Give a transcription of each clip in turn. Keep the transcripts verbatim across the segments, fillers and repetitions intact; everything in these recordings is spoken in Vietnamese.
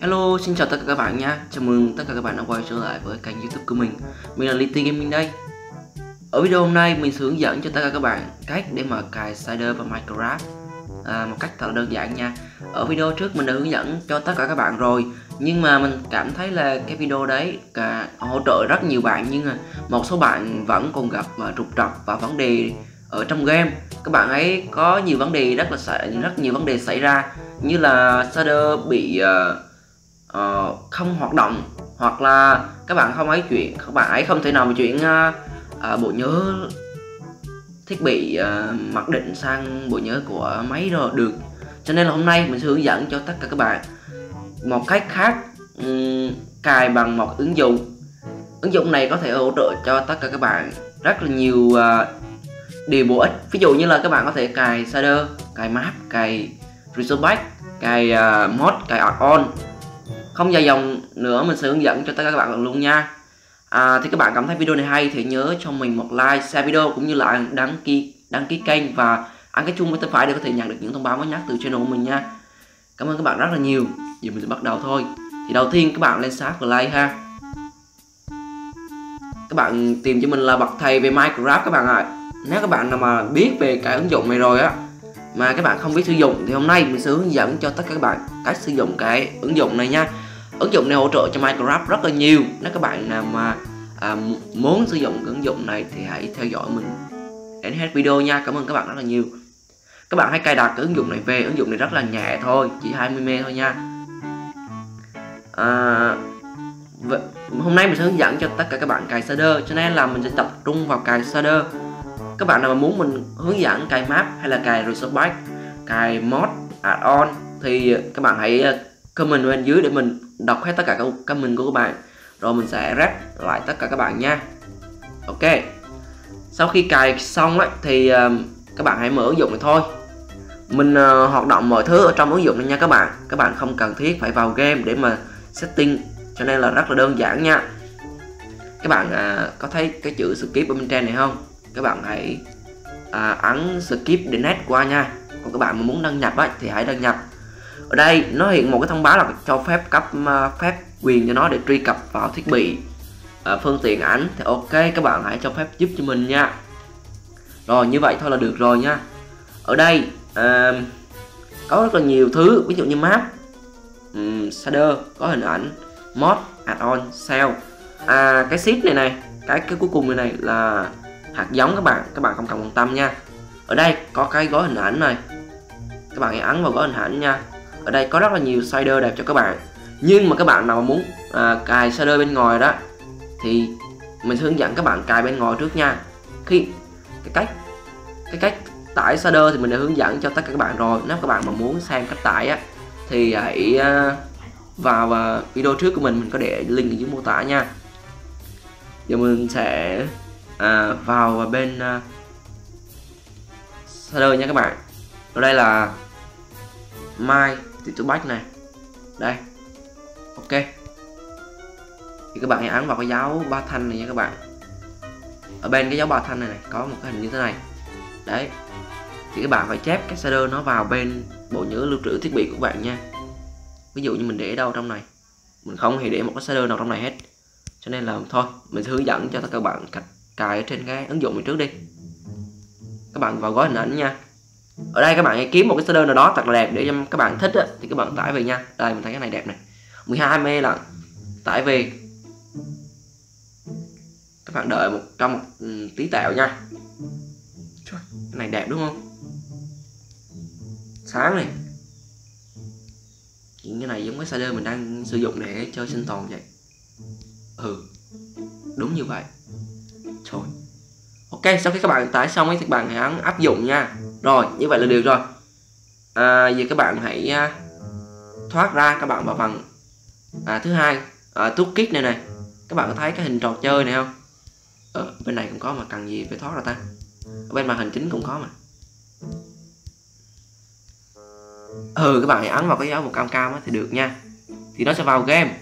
Hello, xin chào tất cả các bạn nha. Chào mừng tất cả các bạn đã quay trở lại với kênh YouTube của mình. Mình là LiTiGaming đây. Ở video hôm nay mình sẽ hướng dẫn cho tất cả các bạn cách để mà cài Shader vào Minecraft à, một cách thật là đơn giản nha. Ở video trước mình đã hướng dẫn cho tất cả các bạn rồi, nhưng mà mình cảm thấy là cái video đấy cả hỗ trợ rất nhiều bạn, nhưng mà một số bạn vẫn còn gặp trục trặc và vấn đề ở trong game. Các bạn ấy có nhiều vấn đề rất là rất nhiều vấn đề xảy ra, như là shader bị uh, uh, không hoạt động, hoặc là các bạn không ấy chuyện các bạn ấy không thể nào mà chuyển uh, bộ nhớ thiết bị uh, mặc định sang bộ nhớ của máy rồi được. Cho nên là hôm nay mình sẽ hướng dẫn cho tất cả các bạn một cách khác um, cài bằng một ứng dụng. Ứng dụng này có thể hỗ trợ cho tất cả các bạn rất là nhiều uh, điều bổ ích. Ví dụ như là các bạn có thể cài shader, cài map, cài resource pack, cài uh, mod, cài add-on. Không dài dòng nữa, mình sẽ hướng dẫn cho tất cả các bạn luôn nha. à, Thì các bạn cảm thấy video này hay thì nhớ cho mình một like, share video cũng như là đăng ký đăng ký kênh và ấn cái chuông bên tay phải để có thể nhận được những thông báo mới nhất từ channel của mình nha. Cảm ơn các bạn rất là nhiều. Giờ mình sẽ bắt đầu thôi. Thì đầu tiên các bạn lên search play ha. Các bạn tìm cho mình là bậc thầy về Minecraft các bạn ạ. Nếu các bạn nào mà biết về cái ứng dụng này rồi á mà các bạn không biết sử dụng thì hôm nay mình sẽ hướng dẫn cho tất cả các bạn cách sử dụng cái ứng dụng này nha. Ứng dụng này hỗ trợ cho Minecraft rất là nhiều. Nếu các bạn nào mà à, muốn sử dụng cái ứng dụng này thì hãy theo dõi mình đến hết video nha. Cảm ơn các bạn rất là nhiều. Các bạn hãy cài đặt cái ứng dụng này về. Ứng dụng này rất là nhẹ thôi, chỉ hai mươi mê ga thôi nha. à, Hôm nay mình sẽ hướng dẫn cho tất cả các bạn cài shader, cho nên là mình sẽ tập trung vào cài shader. Các bạn nào mà muốn mình hướng dẫn cài map hay là cài resource pack, cài mod, add-on thì các bạn hãy comment bên dưới để mình đọc hết tất cả các comment của các bạn, rồi mình sẽ rep lại tất cả các bạn nha. Ok, sau khi cài xong ấy, thì các bạn hãy mở ứng dụng này thôi. Mình uh, hoạt động mọi thứ ở trong ứng dụng này nha các bạn. Các bạn không cần thiết phải vào game để mà setting, cho nên là rất là đơn giản nha. Các bạn uh, có thấy cái chữ skip ở bên trên này không? Các bạn hãy à, ấn skip delete qua nha. Còn các bạn mà muốn đăng nhập ấy, thì hãy đăng nhập. Ở đây nó hiện một cái thông báo là cho phép cấp uh, phép quyền cho nó để truy cập vào thiết bị uh, phương tiện ảnh. Thì ok, các bạn hãy cho phép giúp cho mình nha. Rồi như vậy thôi là được rồi nha. Ở đây uh, có rất là nhiều thứ, ví dụ như map, um, shader, có hình ảnh, mod, add-on, cell. À, cái sheet này này, cái cái cuối cùng này này là hạt giống các bạn, các bạn không cần quan tâm nha. Ở đây có cái gói hình ảnh này, các bạn hãy ấn vào gói hình ảnh nha. Ở đây có rất là nhiều shader đẹp cho các bạn. Nhưng mà các bạn nào mà muốn à, cài shader bên ngoài đó thì mình hướng dẫn các bạn cài bên ngoài trước nha. Khi cái cách cái cách tải shader thì mình đã hướng dẫn cho tất cả các bạn rồi. Nếu các bạn mà muốn xem cách tải á thì hãy à, vào à, video trước của mình mình có để link ở dưới mô tả nha. Giờ mình sẽ À, vào bên uh, shader nha các bạn. Ở đây là my resource pack này. Đây. Ok. Thì các bạn hãy ấn vào cái dấu ba thanh này nha các bạn. Ở bên cái dấu ba thanh này, này có một cái hình như thế này. Đấy. Thì các bạn phải chép cái shader nó vào bên bộ nhớ lưu trữ thiết bị của bạn nha. Ví dụ như mình để đâu trong này, mình không hề để một cái shader nào trong này hết. Cho nên là thôi, mình sẽ hướng dẫn cho tất cả các bạn cách cài ở trên cái ứng dụng này trước đi. Các bạn vào gói hình ảnh nha. Ở đây các bạn hãy kiếm một cái shader nào đó thật là đẹp để các bạn thích á, thì các bạn tải về nha. Đây mình thấy cái này đẹp này, mười hai mê ga là tải về. Các bạn đợi một trong một tí tẹo nha. Cái này đẹp đúng không? Sáng này. Những cái này giống cái shader mình đang sử dụng để cho sinh tồn vậy. Ừ, đúng như vậy. Trời. Ok, sau khi các bạn tải xong ấy, thì các bạn hãy ấn áp dụng nha. Rồi, như vậy là được rồi. à, Giờ các bạn hãy thoát ra, các bạn vào phần à, thứ hai, à, toolkit này này. Các bạn có thấy cái hình trò chơi này không? Ờ, bên này cũng có mà cần gì phải thoát ra ta. Ở bên màn hình chính cũng có mà. Ừ, các bạn hãy ấn vào cái dấu một cam cam ấy, thì được nha. Thì nó sẽ vào game.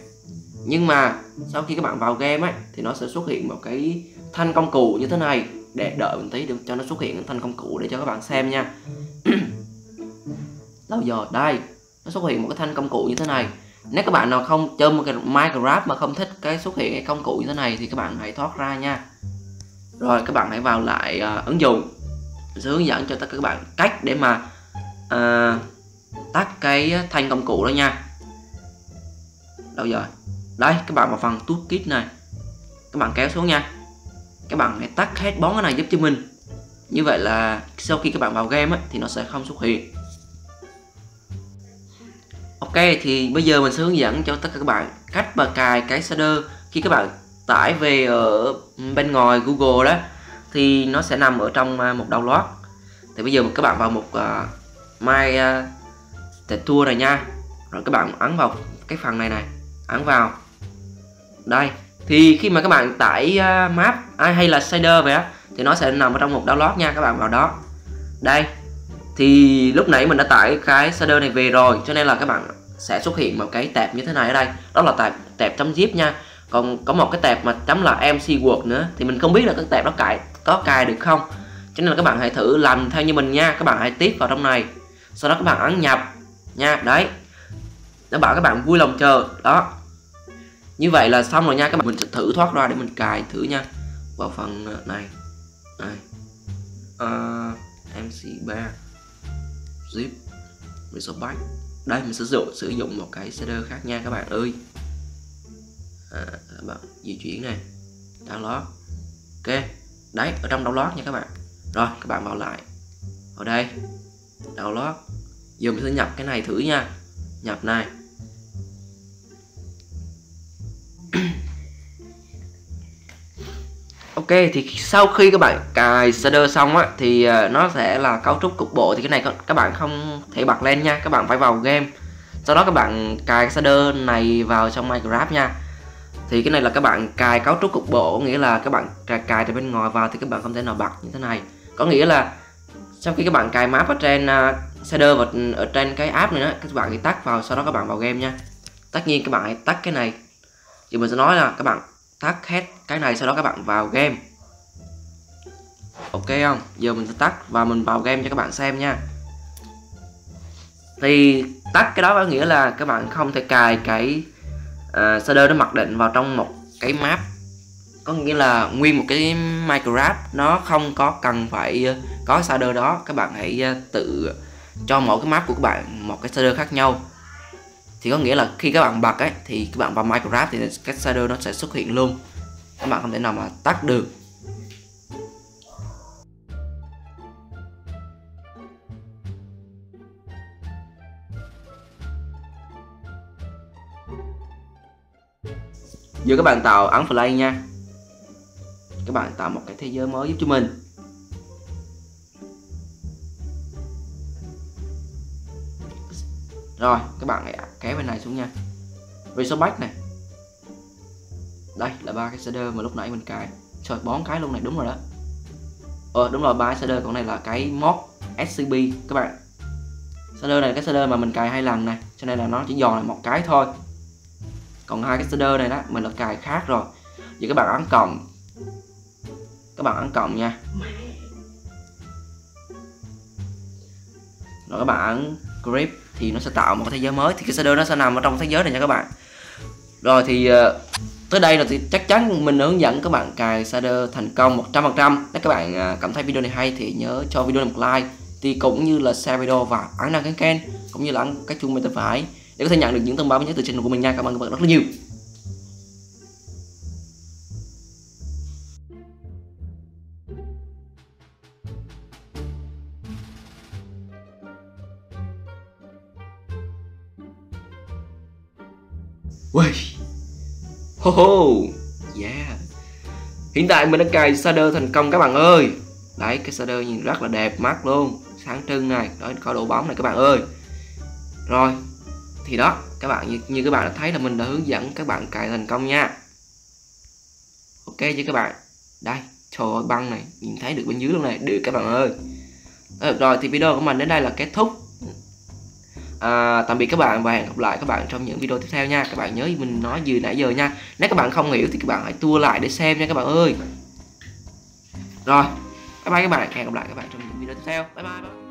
Nhưng mà sau khi các bạn vào game ấy, thì nó sẽ xuất hiện một cái thanh công cụ như thế này. Để đợi một tí để cho nó xuất hiện thanh công cụ để cho các bạn xem nha. Đâu giờ đây, nó xuất hiện một cái thanh công cụ như thế này. Nếu các bạn nào không chơi một cái Minecraft mà không thích cái xuất hiện cái công cụ như thế này thì các bạn hãy thoát ra nha. Rồi các bạn hãy vào lại uh, ứng dụng. Sẽ hướng dẫn cho tất cả các bạn cách để mà uh, tắt cái thanh công cụ đó nha. Đâu rồi? Đấy, các bạn vào phần toolkit này, các bạn kéo xuống nha. Các bạn hãy tắt hết bón cái này giúp cho mình. Như vậy là sau khi các bạn vào game ấy, thì nó sẽ không xuất hiện. Ok, thì bây giờ mình sẽ hướng dẫn cho tất cả các bạn cách mà cài cái shader. Khi các bạn tải về ở bên ngoài Google đó thì nó sẽ nằm ở trong một đầu loạt. Thì bây giờ các bạn vào một uh, My uh, Texture này nha. Rồi các bạn ấn vào cái phần này này, ấn vào đây. Thì khi mà các bạn tải uh, map ai hay là shader vậy á thì nó sẽ nằm ở trong một download nha. Các bạn vào đó đây, thì lúc nãy mình đã tải cái shader này về rồi cho nên là các bạn sẽ xuất hiện một cái tab như thế này ở đây, đó là tab tab chấm zip nha. Còn có một cái tab mà chấm là mcwork nữa, thì mình không biết là cái tab đó cài có cài được không, cho nên là các bạn hãy thử làm theo như mình nha. Các bạn hãy tiếp vào trong này, sau đó các bạn ấn nhập nha. Đấy, đảm bảo các bạn vui lòng chờ đó. Như vậy là xong rồi nha các bạn. Mình sẽ thử thoát ra để mình cài thử nha. Vào phần này này, uh, em xê ba zip resolve. Đây mình sử dụng sử dụng một cái shader khác nha các bạn ơi. À, các bạn di chuyển này, download. Ok, đấy ở trong download nha các bạn. Rồi các bạn vào lại ở đây download. Giờ mình sẽ nhập cái này thử nha. Nhập này. Ok, thì sau khi các bạn cài shader xong á thì nó sẽ là cấu trúc cục bộ, thì cái này các bạn không thể bật lên nha, các bạn phải vào game. Sau đó các bạn cài shader này vào trong Minecraft nha. Thì cái này là các bạn cài cấu trúc cục bộ, nghĩa là các bạn cài cài từ bên ngoài vào thì các bạn không thể nào bật như thế này. Có nghĩa là sau khi các bạn cài map ở trên uh, shader và ở trên cái app này đó, các bạn hãy tắt vào, sau đó các bạn vào game nha. Tất nhiên các bạn hãy tắt cái này. Thì mình sẽ nói là các bạn tắt hết cái này, sau đó các bạn vào game. Ok không? Giờ mình sẽ tắt và mình vào game cho các bạn xem nha. Thì tắt cái đó có nghĩa là các bạn không thể cài cái uh, shader nó mặc định vào trong một cái map. Có nghĩa là nguyên một cái Minecraft nó không có cần phải uh, có shader đó. Các bạn hãy uh, tự cho mỗi cái map của các bạn một cái shader khác nhau. Thì có nghĩa là khi các bạn bật ấy thì các bạn vào Minecraft thì cái shader nó sẽ xuất hiện luôn. Các bạn không thể nào mà tắt được. Giờ các bạn tạo ấn play nha. Các bạn tạo một cái thế giới mới giúp cho mình. Rồi các bạn hãy kéo bên này xuống nha. Resource Pack này. Đây là ba cái shader mà lúc nãy mình cài. Trời bón cái luôn này, đúng rồi đó. Ờ đúng rồi, ba cái shader, còn này là cái mod scp các bạn. Shader này là cái shader mà mình cài hai lần này, cho nên là nó chỉ giòn là một cái thôi. Còn hai cái shader này đó mình là cài khác rồi. Giờ các bạn ấn cộng. Các bạn ấn cộng nha. Rồi các bạn ấn grip thì nó sẽ tạo một cái thế giới mới, thì cái shader nó sẽ nằm ở trong thế giới này nha các bạn. Rồi thì tới đây là thì chắc chắn mình hướng dẫn các bạn cài shader thành công một trăm phần trăm. Nếu các bạn cảm thấy video này hay thì nhớ cho video này một like, thì cũng như là share video và ấn đăng ký kênh, cũng như là ấn cái chuông bên tay phải để có thể nhận được những thông báo mới nhất từ channel của mình nha. Cảm ơn các bạn rất là nhiều. Wow. Ho ho. Yeah. Hiện tại mình đã cài shader thành công các bạn ơi. Đấy, cái shader nhìn rất là đẹp mắt luôn, sáng trưng này, đó có độ bóng này các bạn ơi. Rồi. Thì đó, các bạn như, như các bạn đã thấy là mình đã hướng dẫn các bạn cài thành công nha. Ok chứ các bạn. Đây, trời ơi băng này, nhìn thấy được bên dưới luôn này, được các bạn ơi. Được rồi thì video của mình đến đây là kết thúc. À, tạm biệt các bạn và hẹn gặp lại các bạn trong những video tiếp theo nha. Các bạn nhớ mình nói gì nãy giờ nha. Nếu các bạn không hiểu thì các bạn hãy tua lại để xem nha các bạn ơi. Rồi, bye bye các bạn, hẹn gặp lại các bạn trong những video tiếp theo. Bye bye.